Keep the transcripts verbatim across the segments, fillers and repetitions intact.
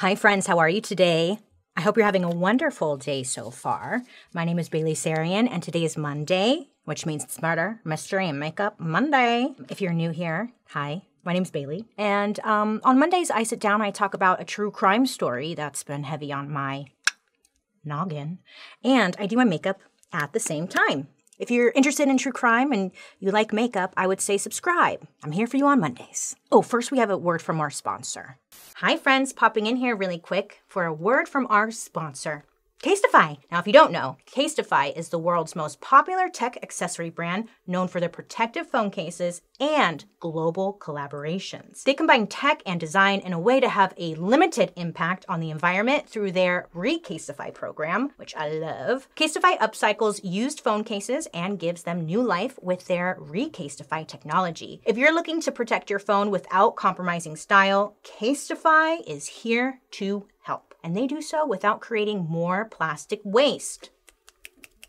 Hi friends, how are you today? I hope you're having a wonderful day so far. My name is Bailey Sarian and today is Monday, which means Smarter, Mystery and Makeup Monday. If you're new here, hi, my name's Bailey. And um, on Mondays, I sit down and I talk about a true crime story that's been heavy on my noggin. And I do my makeup at the same time. If you're interested in true crime and you like makeup, I would say subscribe. I'm here for you on Mondays. Oh, first we have a word from our sponsor. Hi friends, popping in here really quick for a word from our sponsor, Casetify. Now, if you don't know, Casetify is the world's most popular tech accessory brand known for their protective phone cases and global collaborations. They combine tech and design in a way to have a limited impact on the environment through their ReCasetify program, which I love. Casetify upcycles used phone cases and gives them new life with their ReCasetify technology. If you're looking to protect your phone without compromising style, Casetify is here to help. And they do so without creating more plastic waste.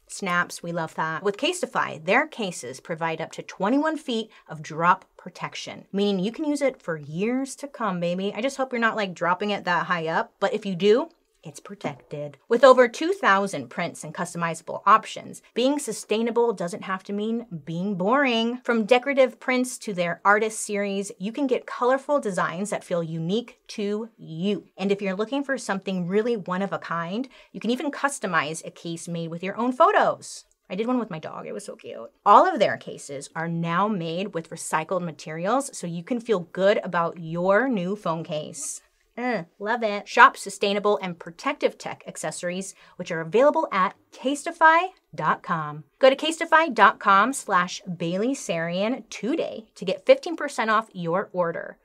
Snaps, we love that. With Casetify, their cases provide up to twenty-one feet of drop protection, meaning you can use it for years to come, baby. I just hope you're not like dropping it that high up, but if you do, it's protected. With over two thousand prints and customizable options, being sustainable doesn't have to mean being boring. From decorative prints to their artist series, you can get colorful designs that feel unique to you. And if you're looking for something really one of a kind, you can even customize a case made with your own photos. I did one with my dog, it was so cute. All of their cases are now made with recycled materials, so you can feel good about your new phone case. Uh, love it. Shop sustainable and protective tech accessories, which are available at Casetify dot com. Go to Casetify dot com slash Bailey Sarian today to get fifteen percent off your order.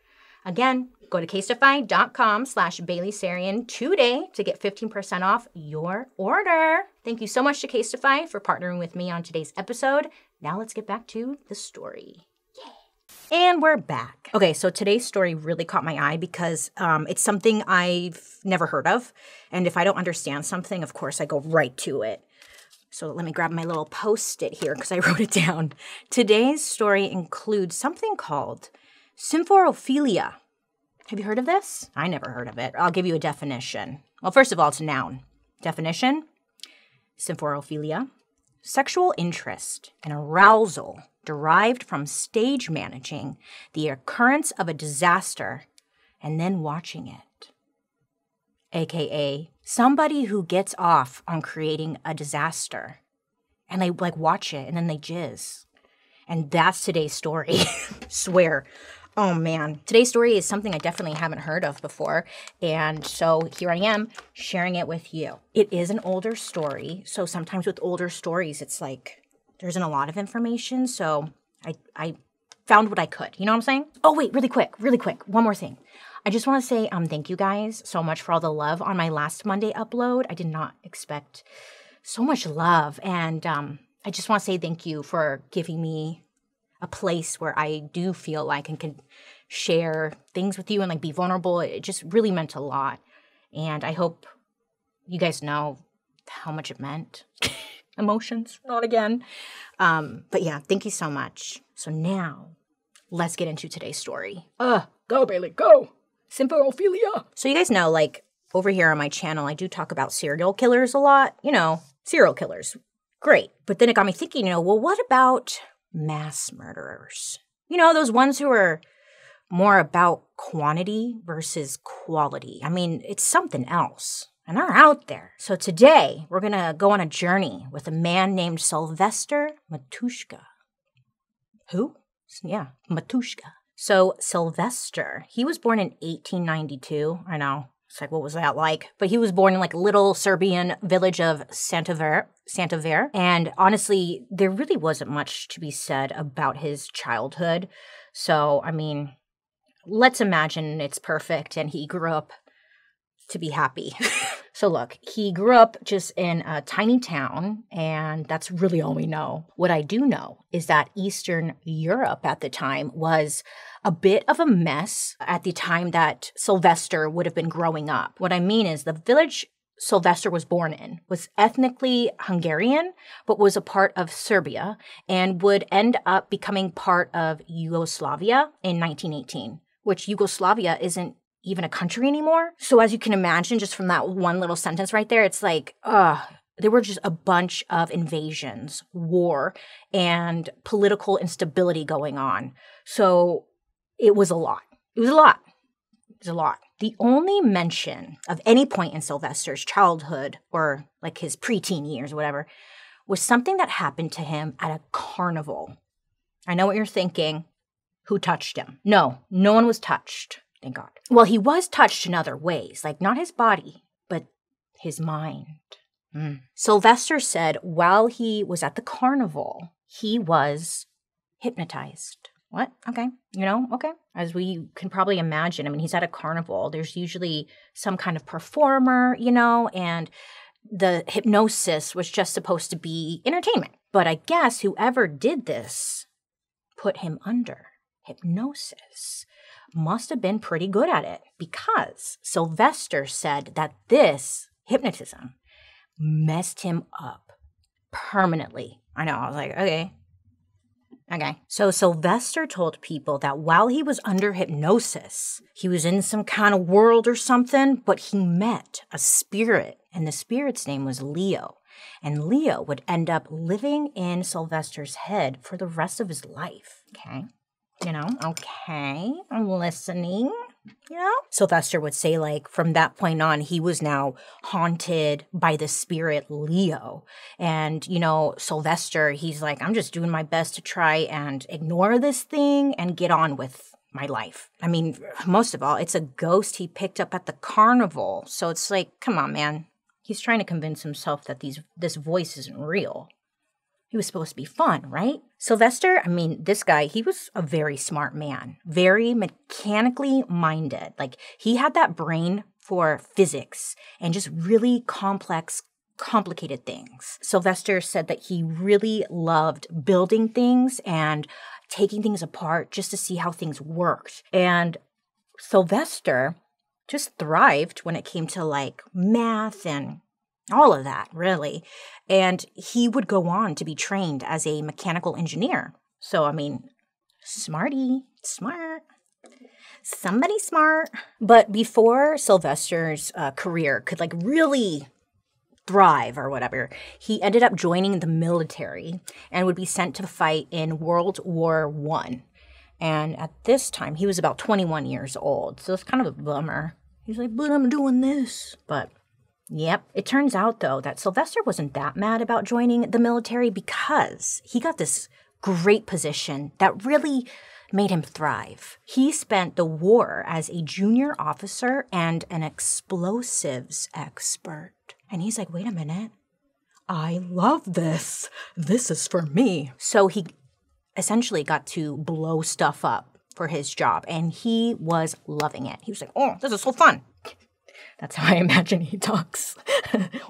Again, go to Casetify dot com slash Bailey Sarian today to get fifteen percent off your order. Thank you so much to Casetify for partnering with me on today's episode. Now let's get back to the story. And we're back. Okay, so today's story really caught my eye because um, it's something I've never heard of. And if I don't understand something, of course, I go right to it. So let me grab my little post-it here because I wrote it down. Today's story includes something called symphorophilia. Have you heard of this? I never heard of it. I'll give you a definition. Well, first of all, it's a noun. Definition, symphorophilia, sexual interest and arousal derived from stage managing the occurrence of a disaster and then watching it. A K A somebody who gets off on creating a disaster and they like watch it and then they jizz. And that's today's story, swear. Oh man, today's story is something I definitely haven't heard of before. And so here I am sharing it with you. It is an older story. So sometimes with older stories, it's like, there isn't a lot of information, so I, I found what I could. You know what I'm saying? Oh, wait, really quick, really quick. One more thing. I just want to say um, thank you guys so much for all the love on my last Monday upload. I did not expect so much love, and um, I just want to say thank you for giving me a place where I do feel like I can share things with you and like be vulnerable. It just really meant a lot, and I hope you guys know how much it meant. Emotions, not again. Um, but yeah, thank you so much. So now, let's get into today's story. Uh, go Bailey, go! Symphorophilia! So you guys know, like, over here on my channel, I do talk about serial killers a lot. You know, serial killers, great. But then it got me thinking, you know, well, what about mass murderers? You know, those ones who are more about quantity versus quality. I mean, it's something else. And they're out there. So today, we're going to go on a journey with a man named Sylvester Matuska. Who? Yeah, Matuska. So Sylvester, he was born in eighteen ninety-two. I know. It's like, what was that like? But he was born in like little Serbian village of Santaver, Santaver. And honestly, there really wasn't much to be said about his childhood. So, I mean, let's imagine it's perfect and he grew up to be happy. So look, he grew up just in a tiny town, and that's really all we know. What I do know is that Eastern Europe at the time was a bit of a mess at the time that Sylvester would have been growing up. What I mean is the village Sylvester was born in was ethnically Hungarian, but was a part of Serbia and would end up becoming part of Yugoslavia in nineteen eighteen, which Yugoslavia isn't even a country anymore. So as you can imagine, just from that one little sentence right there, it's like, ugh. There were just a bunch of invasions, war, and political instability going on. So it was a lot. It was a lot. It was a lot. The only mention of any point in Sylvester's childhood or like his preteen years or whatever was something that happened to him at a carnival. I know what you're thinking. Who touched him? No, no one was touched. Thank God. Well, he was touched in other ways, like not his body, but his mind. Mm. Sylvester said while he was at the carnival, he was hypnotized. What? Okay. You know, okay. As we can probably imagine, I mean, he's at a carnival. There's usually some kind of performer, you know, and the hypnosis was just supposed to be entertainment. But I guess whoever did this put him under hypnosis. Must have been pretty good at it because Sylvester said that this hypnotism messed him up permanently. I know, I was like, okay, okay. So Sylvester told people that while he was under hypnosis, he was in some kind of world or something, but he met a spirit, and the spirit's name was Leo. And Leo would end up living in Sylvester's head for the rest of his life, okay? You know, okay, I'm listening. You know? Sylvester would say, like, from that point on, he was now haunted by the spirit Leo. And, you know, Sylvester, he's like, I'm just doing my best to try and ignore this thing and get on with my life. I mean, most of all, it's a ghost he picked up at the carnival. So it's like, come on, man. He's trying to convince himself that these this voice isn't real. He was supposed to be fun, right? Sylvester, I mean, this guy, he was a very smart man, very mechanically minded. Like, he had that brain for physics and just really complex, complicated things. Sylvester said that he really loved building things and taking things apart just to see how things worked. And Sylvester just thrived when it came to, like, math and all of that, really. And he would go on to be trained as a mechanical engineer. So, I mean, smarty, smart, somebody smart. But before Sylvester's uh, career could, like, really thrive or whatever, he ended up joining the military and would be sent to fight in World War One. And at this time, he was about twenty-one years old. So it's kind of a bummer. He's like, but I'm doing this. But yep. It turns out, though, that Sylvester wasn't that mad about joining the military because he got this great position that really made him thrive. He spent the war as a junior officer and an explosives expert. And he's like, wait a minute. I love this. This is for me. So he essentially got to blow stuff up for his job, and he was loving it. He was like, oh, this is so fun. That's how I imagine he talks.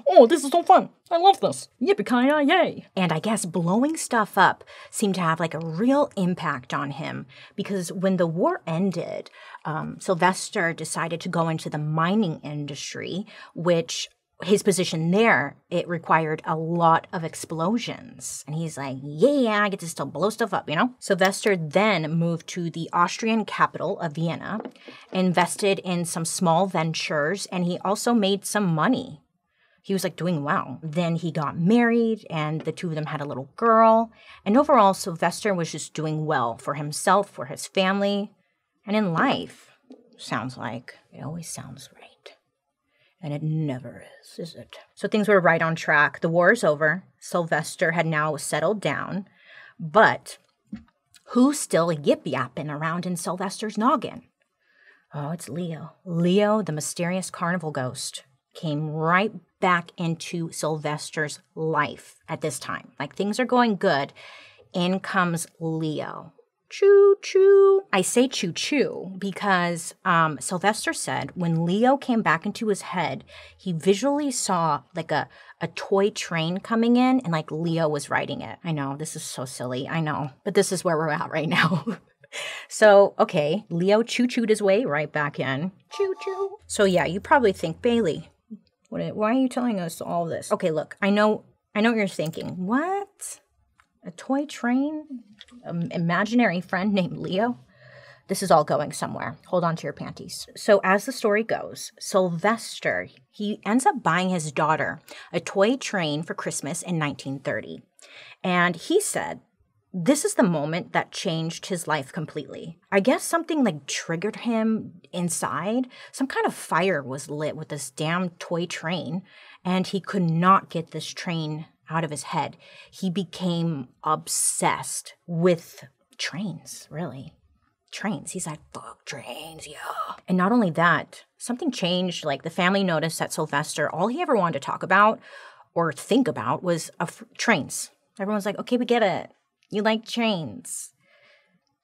Oh, this is so fun. I love this. Yippee-ki-yay. And I guess blowing stuff up seemed to have like a real impact on him because when the war ended, um, Sylvester decided to go into the mining industry, which his position there, it required a lot of explosions. And he's like, yeah, I get to still blow stuff up, you know? Sylvester then moved to the Austrian capital of Vienna, invested in some small ventures, and he also made some money. He was like doing well. Then he got married and the two of them had a little girl. And overall, Sylvester was just doing well for himself, for his family, and in life. Sounds like it always sounds right. And it never is, is it? So things were right on track. The war is over. Sylvester had now settled down. But who's still yip-yapping around in Sylvester's noggin? Oh, it's Leo. Leo, the mysterious carnival ghost, came right back into Sylvester's life at this time. Like, things are going good. In comes Leo. Choo-choo. I say choo-choo because um, Sylvester said when Leo came back into his head, he visually saw like a, a toy train coming in and like Leo was riding it. I know, this is so silly. I know, but this is where we're at right now. So, okay, Leo choo-chooed his way right back in. Choo-choo. So yeah, you probably think, Bailey, what, why are you telling us all this? Okay, look, I know, I know what you're thinking. What? A toy train? An imaginary friend named Leo? This is all going somewhere. Hold on to your panties. So as the story goes, Sylvester, he ends up buying his daughter a toy train for Christmas in nineteen thirty. And he said, this is the moment that changed his life completely. I guess something like triggered him inside. Some kind of fire was lit with this damn toy train, and he could not get this train out of his head. He became obsessed with trains, really. Trains. He's like, fuck trains, yeah. And not only that, something changed. Like, the family noticed that Sylvester, all he ever wanted to talk about or think about was uh, trains. Everyone's like, okay, we get it. You like trains.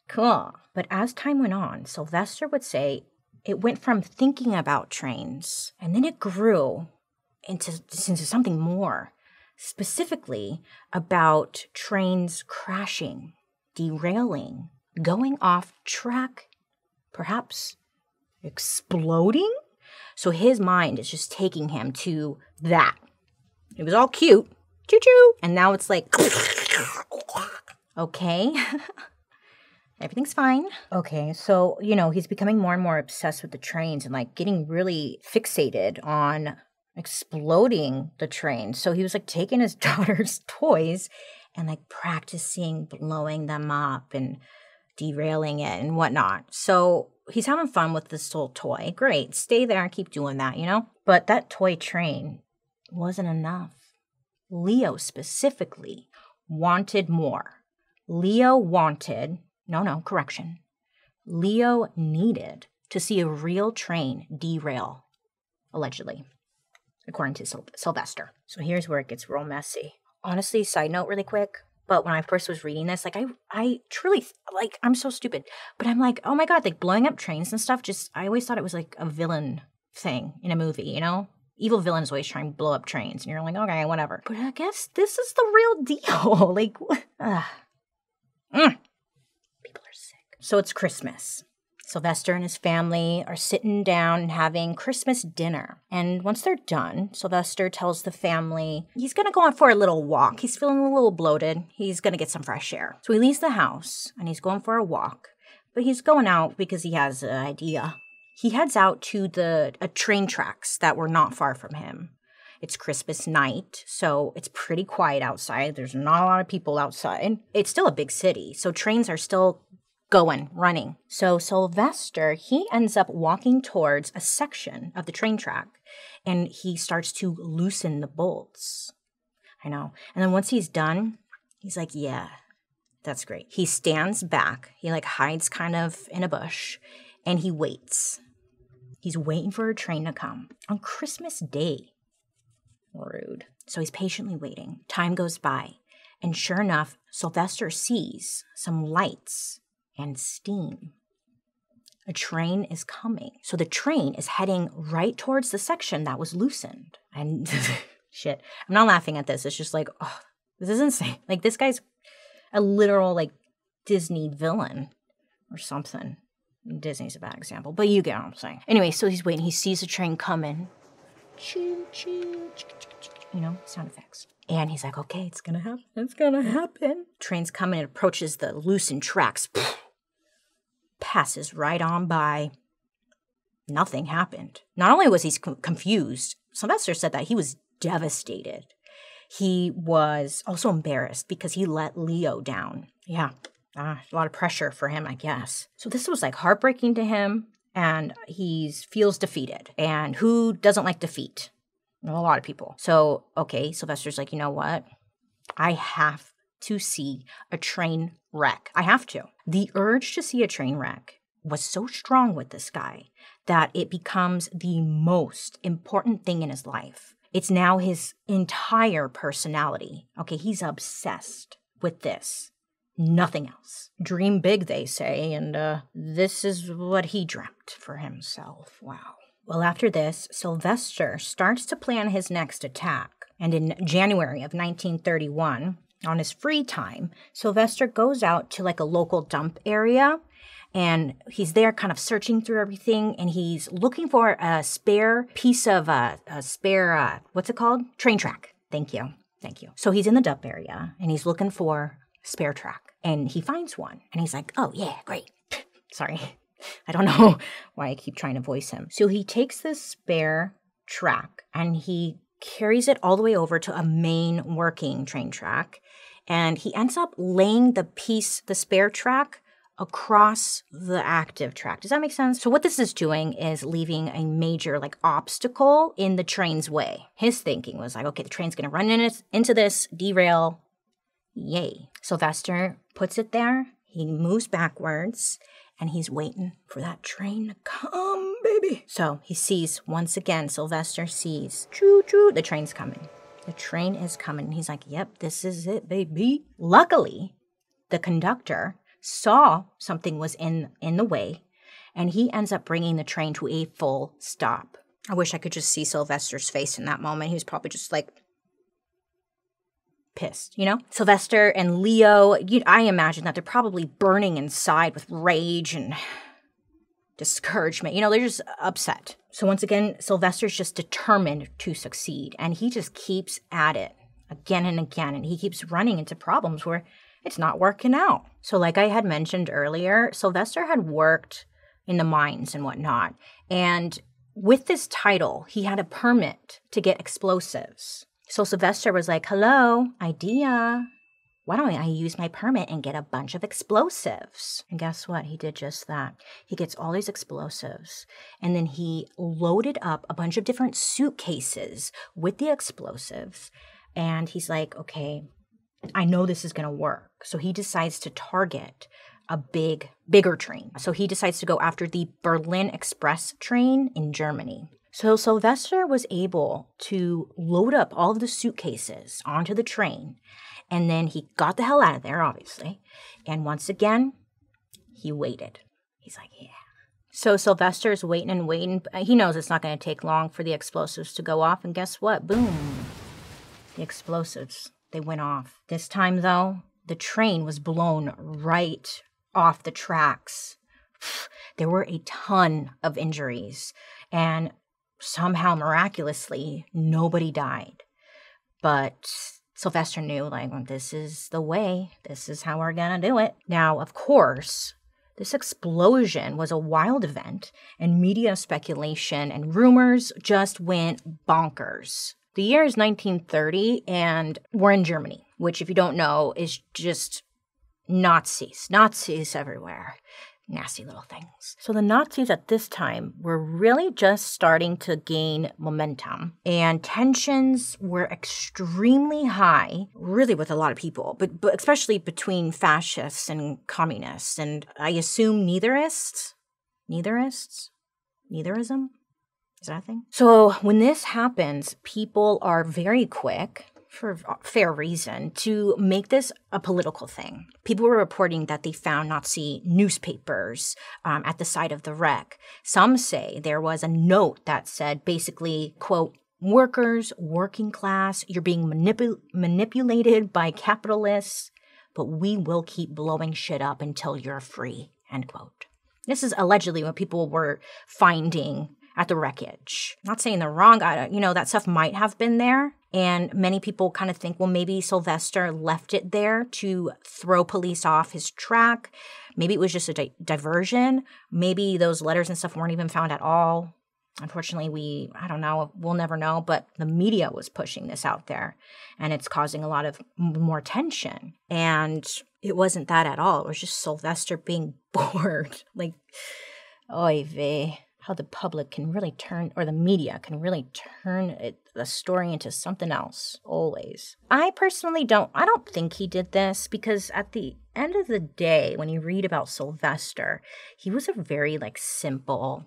Cool. But as time went on, Sylvester would say it went from thinking about trains, and then it grew into, into something more, specifically about trains crashing, derailing, going off track, perhaps exploding. So his mind is just taking him to that. It was all cute. Choo-choo. And now it's like... Okay, everything's fine. Okay, so, you know, he's becoming more and more obsessed with the trains and, like, getting really fixated on exploding the train. So he was, like, taking his daughter's toys and, like, practicing blowing them up and derailing it and whatnot. So he's having fun with this little toy. Great, stay there and keep doing that, you know? But that toy train wasn't enough. Leo specifically wanted more. Leo wanted, no, no, correction. Leo needed to see a real train derail, allegedly, according to Syl Sylvester. So here's where it gets real messy. Honestly, side note really quick, but when I first was reading this, like, I, I truly, like, I'm so stupid, but I'm like, oh my God, like, blowing up trains and stuff, just, I always thought it was like a villain thing in a movie, you know? Evil villain is always trying to blow up trains, and you're like, okay, whatever. But I guess this is the real deal. Like, ugh. Mm. People are sick. So it's Christmas. Sylvester and his family are sitting down and having Christmas dinner. And once they're done, Sylvester tells the family he's going to go on for a little walk. He's feeling a little bloated. He's going to get some fresh air. So he leaves the house and he's going for a walk, but he's going out because he has an idea. He heads out to the uh, train tracks that were not far from him. It's Christmas night, so it's pretty quiet outside. There's not a lot of people outside. It's still a big city, so trains are still going, running. So Sylvester, he ends up walking towards a section of the train track, and he starts to loosen the bolts. I know. And then once he's done, he's like, yeah, that's great. He stands back. He, like, hides kind of in a bush, and he waits. He's waiting for a train to come on Christmas Day. Rude. So he's patiently waiting. Time goes by, and sure enough, Sylvester sees some lights and steam. A train is coming. So the train is heading right towards the section that was loosened. And shit, I'm not laughing at this. It's just like, oh, this is insane. Like, this guy's a literal, like, Disney villain or something. Disney's a bad example, but you get what I'm saying. Anyway, so he's waiting. He sees a train coming. Choo, choo, choo, choo, choo, you know, sound effects. And he's like, okay, it's gonna happen. It's gonna happen. Train's coming. It approaches the loosened tracks. Passes right on by. Nothing happened. Not only was he confused, Sylvester said that he was devastated. He was also embarrassed because he let Leo down. Yeah, uh, a lot of pressure for him, I guess. So this was, like, heartbreaking to him. And he feels defeated. And who doesn't like defeat? A lot of people. So, okay, Sylvester's like, you know what? I have to see a train wreck. I have to. The urge to see a train wreck was so strong with this guy that it becomes the most important thing in his life. It's now his entire personality. Okay, he's obsessed with this. Nothing else. Dream big, they say, and uh, this is what he dreamt for himself. Wow. Well, after this, Sylvester starts to plan his next attack. And in January of nineteen thirty-one, on his free time, Sylvester goes out to, like, a local dump area, and he's there kind of searching through everything, and he's looking for a spare piece of, uh, a spare, uh, what's it called? Train track. Thank you. Thank you. So he's in the dump area, and he's looking for spare track. And he finds one, and he's like, oh, yeah, great. Sorry. I don't know why I keep trying to voice him. So he takes this spare track and he carries it all the way over to a main working train track. And he ends up laying the piece, the spare track, across the active track. Does that make sense? So what this is doing is leaving a major like obstacle in the train's way. His thinking was like, okay, the train's gonna run in it, into this, derail, yay. Sylvester puts it there, he moves backwards, and he's waiting for that train to come, baby. So he sees, once again, Sylvester sees, choo choo, the train's coming. The train is coming, and he's like, yep, this is it, baby. Luckily, the conductor saw something was in, in the way, and he ends up bringing the train to a full stop. I wish I could just see Sylvester's face in that moment. He was probably just like pissed, you know? Sylvester and Leo, you, I imagine that they're probably burning inside with rage and discouragement. You know, they're just upset. So once again, Sylvester's just determined to succeed, and he just keeps at it again and again, and he keeps running into problems where it's not working out. So like I had mentioned earlier, Sylvester had worked in the mines and whatnot. And with this title, he had a permit to get explosives. So Sylvester was like, hello, idea. Why don't I use my permit and get a bunch of explosives? And guess what? He did just that. He gets all these explosives. And then he loaded up a bunch of different suitcases with the explosives. And he's like, okay, I know this is going to work. So he decides to target a big, bigger train. So he decides to go after the Berlin Express train in Germany. So Sylvester was able to load up all of the suitcases onto the train. And then he got the hell out of there, obviously. And once again, he waited. He's like, yeah. So Sylvester's waiting and waiting. He knows it's not going to take long for the explosives to go off. And guess what? Boom. The explosives. They went off. This time, though, the train was blown right off the tracks. There were a ton of injuries, and somehow, miraculously, nobody died. But Sylvester knew, like, well, this is the way. This is how we're gonna do it. Now, of course, this explosion was a wild event, and media speculation and rumors just went bonkers. The year is nineteen thirty, and we're in Germany, which, if you don't know, is just Nazis. Nazis everywhere. Nasty little things. So the Nazis at this time were really just starting to gain momentum, and tensions were extremely high, really with a lot of people, but, but especially between fascists and communists, and I assume neitherists? Neitherists? Neitherism? Is that a thing? So when this happens, people are very quick, for fair reason, to make this a political thing. People were reporting that they found Nazi newspapers um, at the site of the wreck. Some say there was a note that said basically, quote, workers, working class, you're being manipul manipulated by capitalists, but we will keep blowing shit up until you're free, end quote. This is allegedly what people were finding at the wreckage. Not saying they're wrong, I, you know, that stuff might have been there. And many people kind of think, well, maybe Sylvester left it there to throw police off his track. Maybe it was just a di diversion. Maybe those letters and stuff weren't even found at all. Unfortunately, we, I don't know, we'll never know, but the media was pushing this out there, and it's causing a lot of more tension. And it wasn't that at all. It was just Sylvester being bored. Like, oy vey. How the public can really turn, or the media can really turn it, the story into something else, always. I personally don't, I don't think he did this, because at the end of the day, when you read about Sylvester, he was a very, like, simple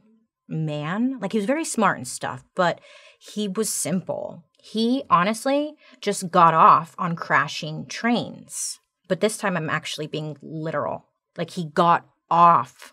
man. Like, he was very smart and stuff, but he was simple. He, honestly, just got off on crashing trains. But this time I'm actually being literal. Like, he got off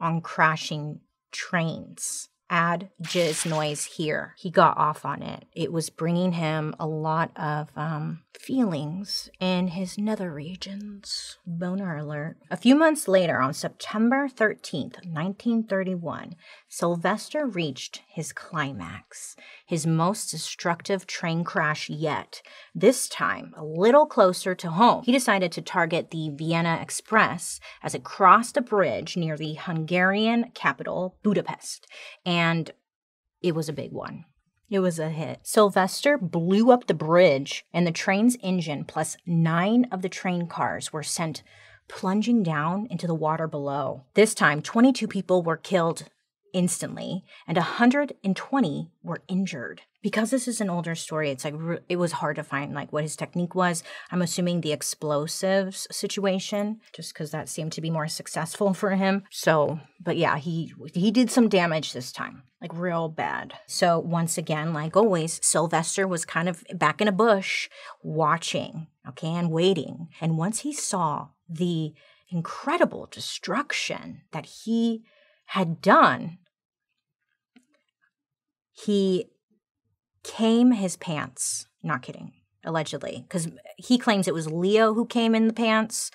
on crashing trains. Trains. Add jizz noise here. He got off on it. It was bringing him a lot of um, feelings in his nether regions. Boner alert. A few months later, on September thirteenth, nineteen thirty-one, Sylvester reached his climax, his most destructive train crash yet. This time, a little closer to home, he decided to target the Vienna Express as it crossed a bridge near the Hungarian capital, Budapest, and it was a big one. It was a hit. Sylvester blew up the bridge, and the train's engine plus nine of the train cars were sent plunging down into the water below. This time, twenty-two people were killed instantly, and one hundred twenty were injured. Because this is an older story, it's like it was hard to find like what his technique was. I'm assuming the explosives situation, just because that seemed to be more successful for him. So, but yeah, he he did some damage this time, like real bad. So once again, like always, Sylvester was kind of back in a bush, watching, okay, and waiting. And once he saw the incredible destruction that he had done, he came his pants. Not kidding, allegedly, because he claims it was Leo who came in the pants,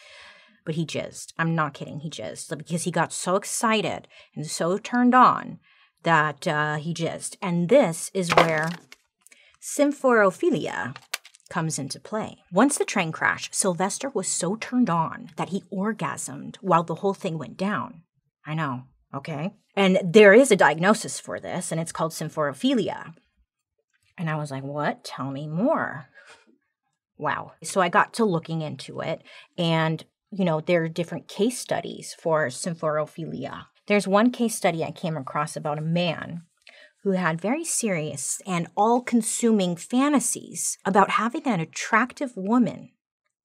but he jizzed. I'm not kidding, he jizzed, because he got so excited and so turned on that uh, he jizzed. And this is where symphorophilia comes into play. Once the train crashed, Sylvester was so turned on that he orgasmed while the whole thing went down. I know. Okay. And there is a diagnosis for this, and it's called symphorophilia. And I was like, what? Tell me more. Wow. So I got to looking into it, and, you know, there are different case studies for symphorophilia. There's one case study I came across about a man who had very serious and all-consuming fantasies about having an attractive woman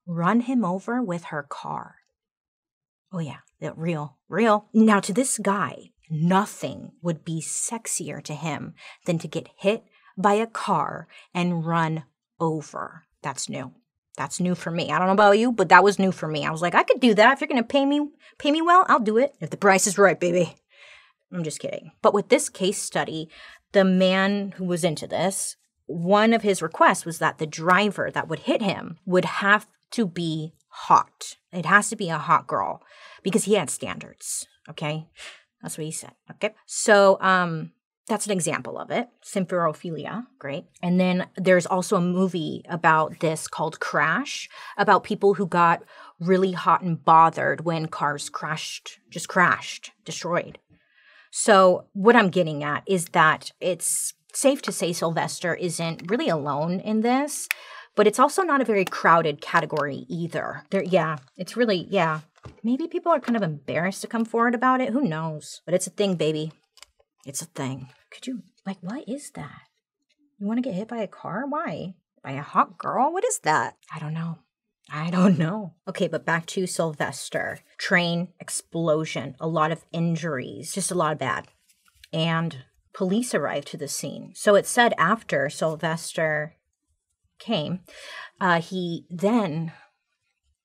run him over with her car. Oh, yeah. Real, real. Now, to this guy, nothing would be sexier to him than to get hit by a car and run over. That's new. That's new for me. I don't know about you, but that was new for me. I was like, I could do that. If you're going to pay me, pay me well, I'll do it. If the price is right, baby. I'm just kidding. But with this case study, the man who was into this, one of his requests was that the driver that would hit him would have to be hot. It has to be a hot girl, because he had standards, okay? That's what he said, okay? So um, that's an example of it, symphorophilia, great. And then there's also a movie about this called Crash, about people who got really hot and bothered when cars crashed, just crashed, destroyed. So what I'm getting at is that it's safe to say Sylvester isn't really alone in this, but it's also not a very crowded category either. There, yeah, it's really, yeah. Maybe people are kind of embarrassed to come forward about it. Who knows? But it's a thing, baby. It's a thing. Could you, like, what is that? You want to get hit by a car? Why? By a hot girl? What is that? I don't know. I don't know. Okay, but back to Sylvester. Train explosion. A lot of injuries. Just a lot of bad. And police arrived to the scene. So it said after Sylvester came, uh, he then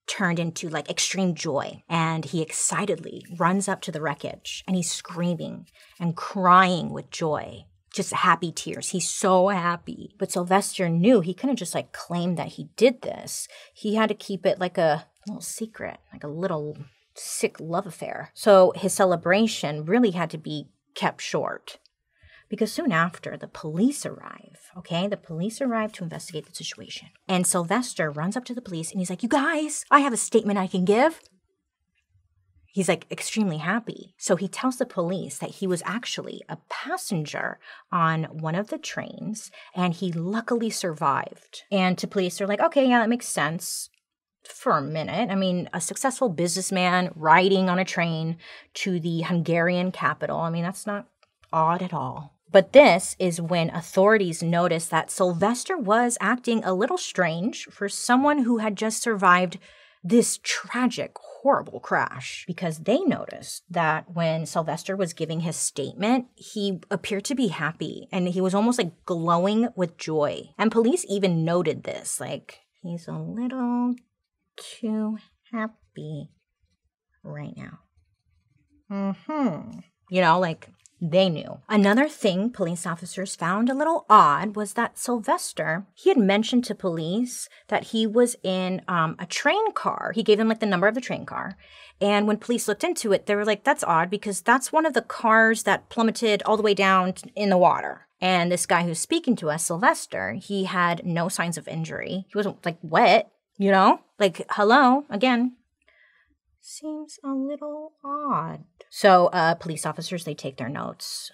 turned into like extreme joy, and he excitedly runs up to the wreckage, and he's screaming and crying with joy, just happy tears. He's so happy. But Sylvester knew he couldn't just like claim that he did this. He had to keep it like a little secret, like a little sick love affair. So his celebration really had to be kept short, because soon after, the police arrive, okay? The police arrive to investigate the situation. And Sylvester runs up to the police, and he's like, you guys, I have a statement I can give. He's like extremely happy. So he tells the police that he was actually a passenger on one of the trains, and he luckily survived. And to police, they're like, okay, yeah, that makes sense. For a minute. I mean, a successful businessman riding on a train to the Hungarian capital. I mean, that's not odd at all. But this is when authorities noticed that Sylvester was acting a little strange for someone who had just survived this tragic, horrible crash, because they noticed that when Sylvester was giving his statement, he appeared to be happy, and he was almost like glowing with joy. And police even noted this, like, he's a little too happy right now. Mm-hmm. You know, like, They knew. Another thing police officers found a little odd was that Sylvester, he had mentioned to police that he was in um, a train car. He gave them, like, the number of the train car. And when police looked into it, they were like, that's odd because that's one of the cars that plummeted all the way down in the water. And this guy who's speaking to us, Sylvester, he had no signs of injury. He wasn't, like, wet, you know? Like, hello, again. Seems a little odd. So uh, police officers, they take their notes.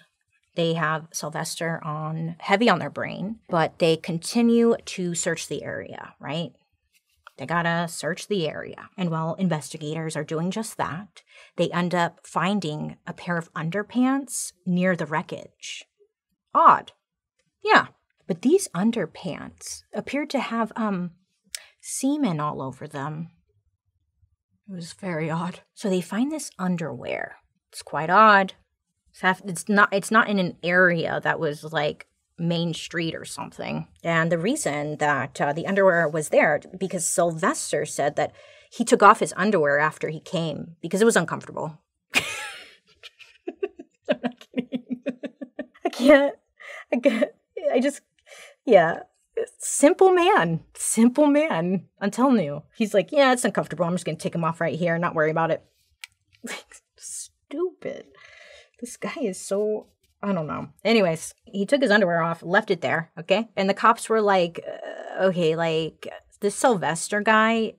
They have Sylvester on heavy on their brain, but they continue to search the area, right? They gotta search the area. And while investigators are doing just that, they end up finding a pair of underpants near the wreckage. Odd. Yeah. But these underpants appeared to have um, semen all over them. It was very odd. So they find this underwear. It's quite odd. It's not, it's not in an area that was like Main Street or something. And the reason that uh, the underwear was there, because Sylvester said that he took off his underwear after he came because it was uncomfortable. I'm not kidding. I can't. I can't. I just, yeah. Simple man. Simple man. I'm telling you. He's like, yeah, it's uncomfortable. I'm just going to take him off right here and not worry about it. Stupid. This guy is so, I don't know. Anyways, he took his underwear off, left it there, okay? And the cops were like, uh, okay, like, this Sylvester guy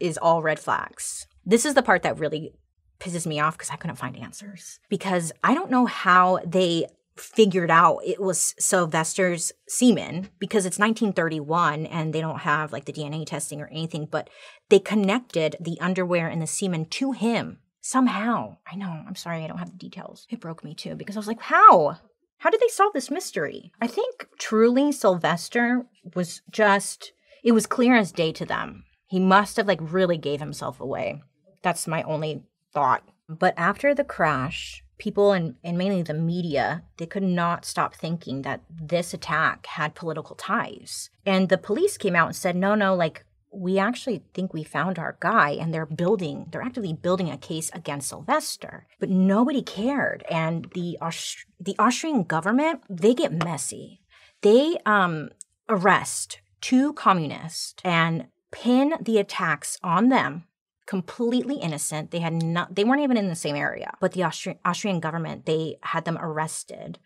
is all red flags. This is the part that really pisses me off because I couldn't find answers. Because I don't know how they figured out it was Sylvester's semen because it's nineteen thirty-one and they don't have like the D N A testing or anything, but they connected the underwear and the semen to him somehow. I know, I'm sorry, I don't have the details. It broke me too because I was like, how? How did they solve this mystery? I think truly Sylvester was just, it was clear as day to them. He must have like really gave himself away. That's my only thought. But after the crash, people and, and mainly the media, they could not stop thinking that this attack had political ties. And the police came out and said, no, no, like, we actually think we found our guy and they're building, they're actively building a case against Sylvester. But nobody cared. And the, Aust- the Austrian government, they get messy. They um, arrest two communists and pin the attacks on them. Completely innocent. They had not, they weren't even in the same area, but the Austri- Austrian government, they had them arrested.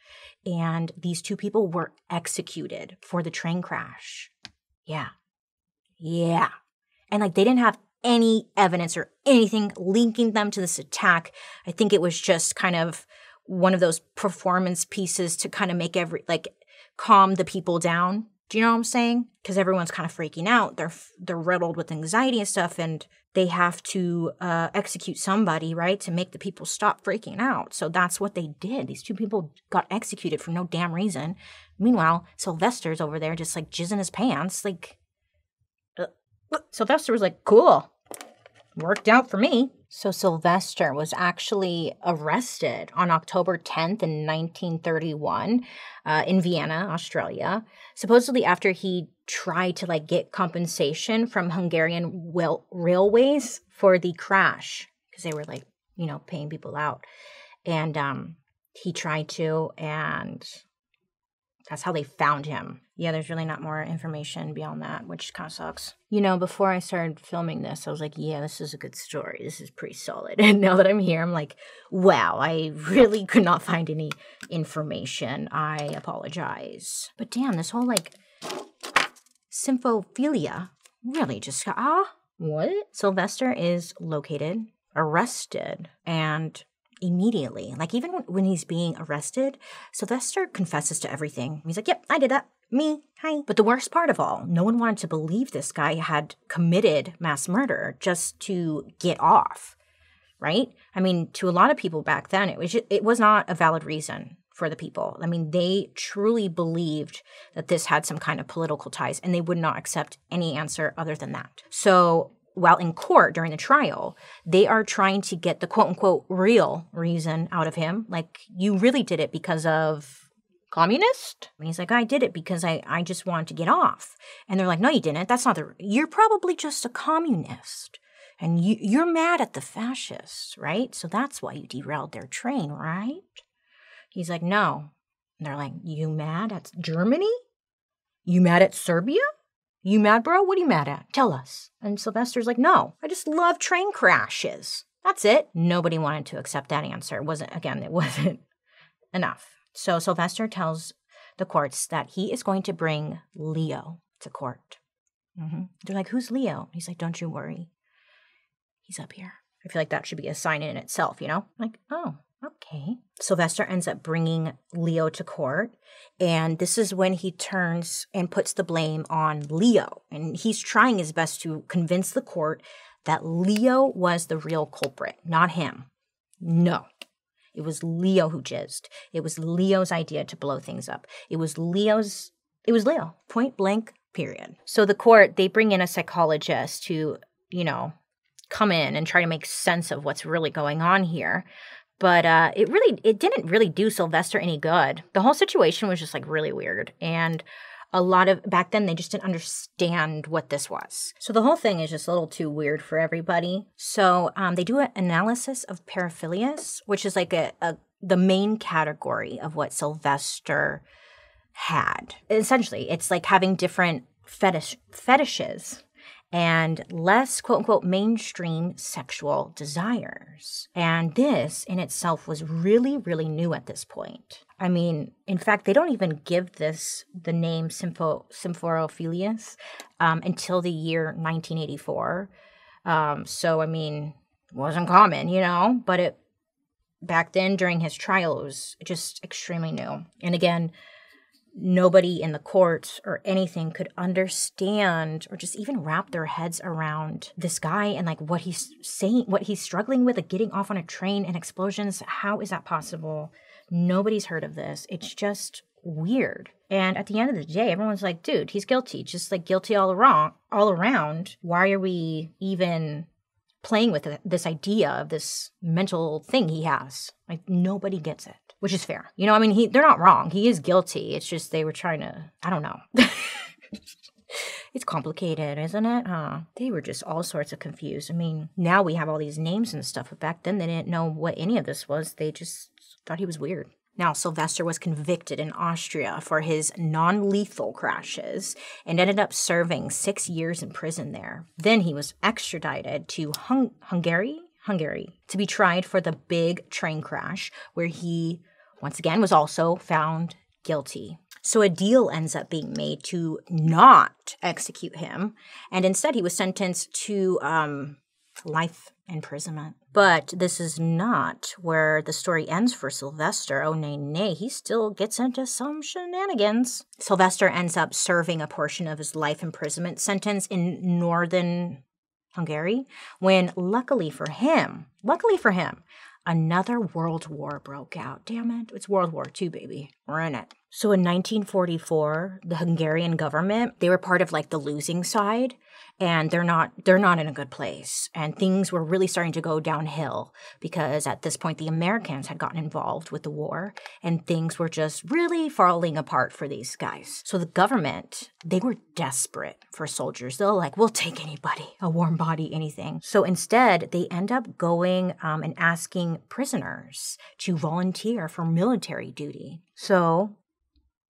And these two people were executed for the train crash. Yeah. Yeah. And like, they didn't have any evidence or anything linking them to this attack. I think it was just kind of one of those performance pieces to kind of make every, like, calm the people down. Do you know what I'm saying? Because everyone's kind of freaking out. They're they're riddled with anxiety and stuff, and they have to uh, execute somebody, right, to make the people stop freaking out. So that's what they did. These two people got executed for no damn reason. Meanwhile, Sylvester's over there just, like, jizzing his pants. Like, uh, Sylvester was like, cool. Worked out for me. So Sylvester was actually arrested on October tenth in nineteen thirty-one uh, in Vienna, Australia, supposedly after he tried to like get compensation from Hungarian rail railways for the crash because they were like, you know, paying people out. And um, he tried to, and that's how they found him. Yeah, there's really not more information beyond that, which kind of sucks. You know, before I started filming this, I was like, yeah, this is a good story. This is pretty solid. And now that I'm here, I'm like, wow, I really could not find any information. I apologize. But damn, this whole, like, symphorophilia really just got, ah, what? Sylvester is located, arrested, and immediately, like even when he's being arrested, Sylvester confesses to everything. He's like, yep, I did that. Me, hi. But the worst part of all, no one wanted to believe this guy had committed mass murder just to get off, right? I mean, to a lot of people back then, it was just, it was not a valid reason for the people. I mean, they truly believed that this had some kind of political ties, and they would not accept any answer other than that. So while in court during the trial, they are trying to get the quote-unquote real reason out of him. Like, you really did it because of communist? And he's like, I did it because I, I just wanted to get off. And they're like, no, you didn't. That's not the – you're probably just a communist. And you, you're mad at the fascists, right? So that's why you derailed their train, right? He's like, no. And they're like, you mad at Germany? You mad at Serbia? You mad, bro? What are you mad at? Tell us. And Sylvester's like, no, I just love train crashes. That's it. Nobody wanted to accept that answer. It wasn't, again, it wasn't enough. So Sylvester tells the courts that he is going to bring Leo to court. Mm-hmm. They're like, who's Leo? He's like, don't you worry. He's up here. I feel like that should be a sign in itself, you know? Like, oh, okay. Sylvester ends up bringing Leo to court, and this is when he turns and puts the blame on Leo. And he's trying his best to convince the court that Leo was the real culprit, not him. No. It was Leo who jizzed. It was Leo's idea to blow things up. It was Leo's, it was Leo, point blank, period. So the court, they bring in a psychologist to, you know, come in and try to make sense of what's really going on here. But uh, it really, it didn't really do Sylvester any good. The whole situation was just like really weird. And a lot of, back then, they just didn't understand what this was. So the whole thing is just a little too weird for everybody. So um, they do an analysis of paraphilias, which is like a, a the main category of what Sylvester had. Essentially, it's like having different fetish fetishes and less, quote-unquote, mainstream sexual desires. And this in itself was really, really new at this point. I mean, in fact, they don't even give this the name sympho- symphorophilia um, until the year nineteen eighty-four. Um, so, I mean, it wasn't common, you know, but it back then during his trial, it was just extremely new. And again, nobody in the courts or anything could understand or just even wrap their heads around this guy and like what he's saying, what he's struggling with, like getting off on a train and explosions. How is that possible? Nobody's heard of this. It's just weird. And at the end of the day, everyone's like, dude, he's guilty. Just like guilty all around, all around. Why are we even playing with this idea of this mental thing he has? Like nobody gets it, which is fair. You know, I mean, he they're not wrong. He is guilty. It's just they were trying to, I don't know. It's complicated, isn't it? Huh? They were just all sorts of confused. I mean, now we have all these names and stuff, but back then they didn't know what any of this was. They just thought he was weird. Now, Sylvester was convicted in Austria for his non-lethal crashes and ended up serving six years in prison there. Then he was extradited to Hung Hungary, Hungary to be tried for the big train crash where he, once again, was also found guilty. So a deal ends up being made to not execute him, and instead he was sentenced to um, life imprisonment. But this is not where the story ends for Sylvester. Oh, nay, nay, he still gets into some shenanigans. Sylvester ends up serving a portion of his life imprisonment sentence in northern Hungary when, luckily for him, luckily for him, another world war broke out. Damn it. It's World War Two, baby. We're in it. So in nineteen forty-four, the Hungarian government, they were part of like the losing side, and they're not they're not in a good place. And things were really starting to go downhill because at this point, the Americans had gotten involved with the war, and things were just really falling apart for these guys. So the government, they were desperate for soldiers. They're like, we'll take anybody, a warm body, anything. So instead, they end up going um, and asking prisoners to volunteer for military duty. So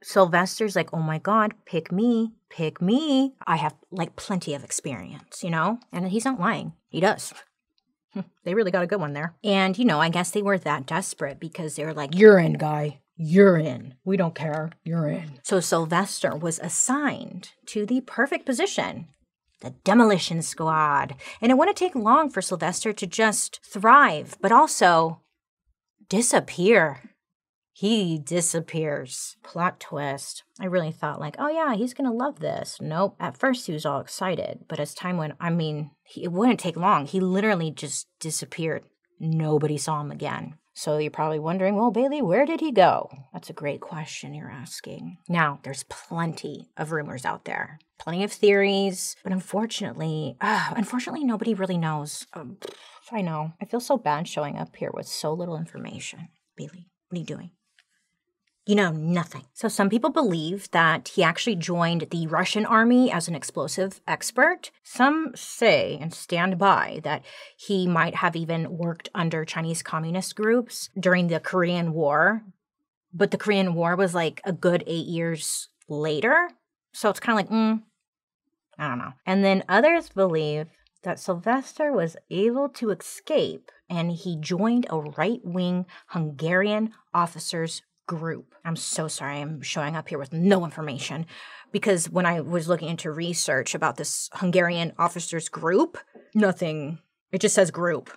Sylvester's like, oh my God, pick me, pick me. I have like plenty of experience, you know? And he's not lying. He does. They really got a good one there. And, you know, I guess they were that desperate because they were like, you're in, guy. You're in. We don't care. You're in. So Sylvester was assigned to the perfect position, the demolition squad. And it wouldn't take long for Sylvester to just thrive, but also disappear. He disappears. Plot twist. I really thought like, oh yeah, he's going to love this. Nope. At first he was all excited, but as time went, I mean, he, it wouldn't take long. He literally just disappeared. Nobody saw him again. So you're probably wondering, well, Bailey, where did he go? That's a great question you're asking. Now, there's plenty of rumors out there, plenty of theories, but unfortunately, uh, unfortunately, nobody really knows. Um, I know. I feel so bad showing up here with so little information. Bailey, what are you doing? You know, nothing. So some people believe that he actually joined the Russian army as an explosive expert. Some say and stand by that he might have even worked under Chinese communist groups during the Korean War. But the Korean War was like a good eight years later. So it's kind of like, mm, I don't know. And then others believe that Sylvester was able to escape and he joined a right-wing Hungarian officers group. I'm so sorry I'm showing up here with no information, because when I was looking into research about this Hungarian officers group, nothing, it just says group.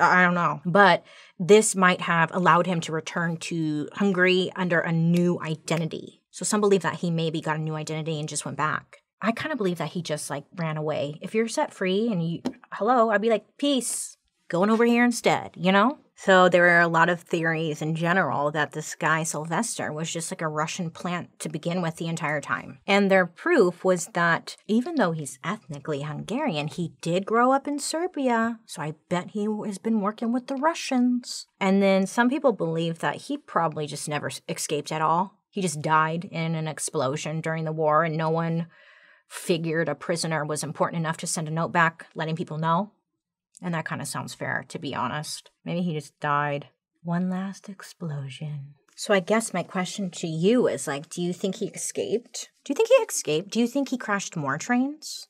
I don't know. But this might have allowed him to return to Hungary under a new identity. So some believe that he maybe got a new identity and just went back. I kind of believe that he just like ran away. If you're set free and you, hello, I'd be like, peace, going over here instead, you know? So there are a lot of theories in general that this guy Sylvester was just like a Russian plant to begin with the entire time. And their proof was that even though he's ethnically Hungarian, he did grow up in Serbia. So I bet he has been working with the Russians. And then some people believe that he probably just never escaped at all. He just died in an explosion during the war and no one figured a prisoner was important enough to send a note back letting people know. And that kind of sounds fair, to be honest. Maybe he just died. One last explosion. So I guess my question to you is like, do you think he escaped? Do you think he escaped? Do you think he crashed more trains?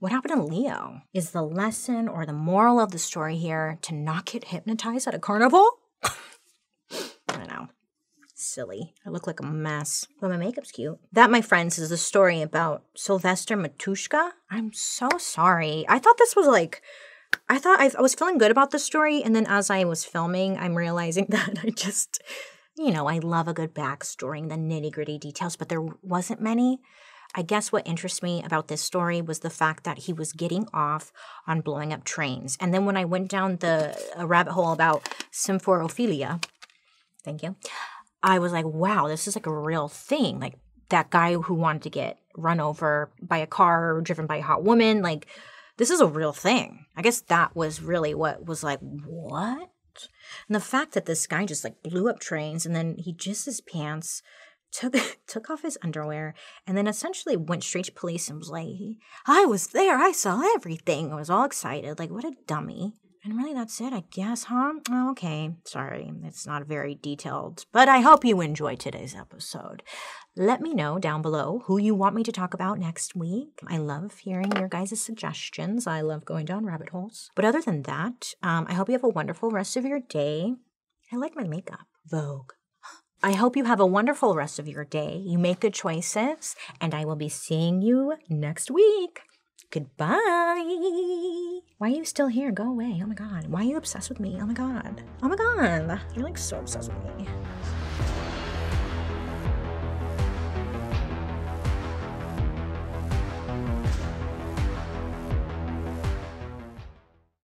What happened to Leo? Is the lesson or the moral of the story here to not get hypnotized at a carnival? I know. Silly. I look like a mess. But my makeup's cute. That, my friends, is the story about Sylvester Matuska. I'm so sorry. I thought this was like... I thought I, I was feeling good about the story, and then as I was filming, I'm realizing that I just, you know, I love a good backstory and the nitty-gritty details, but there wasn't many. I guess what interests me about this story was the fact that he was getting off on blowing up trains. And then when I went down the a rabbit hole about symphorophilia, thank you, I was like, wow, this is like a real thing. Like that guy who wanted to get run over by a car or driven by a hot woman, like... this is a real thing. I guess that was really what was like, what? And the fact that this guy just like blew up trains and then he jizzed his pants, took took off his underwear, and then essentially went straight to police and was like, I was there. I saw everything. I was all excited. Like, what a dummy. And really, that's it, I guess, huh? Oh, okay, sorry, it's not very detailed, but I hope you enjoyed today's episode. Let me know down below who you want me to talk about next week. I love hearing your guys' suggestions. I love going down rabbit holes. But other than that, um, I hope you have a wonderful rest of your day. I like my makeup. Vogue. I hope you have a wonderful rest of your day. You make good choices, and I will be seeing you next week. Goodbye. Why are you still here? Go away. Oh my God. Why are you obsessed with me? Oh my God. Oh my God. You're like so obsessed with me.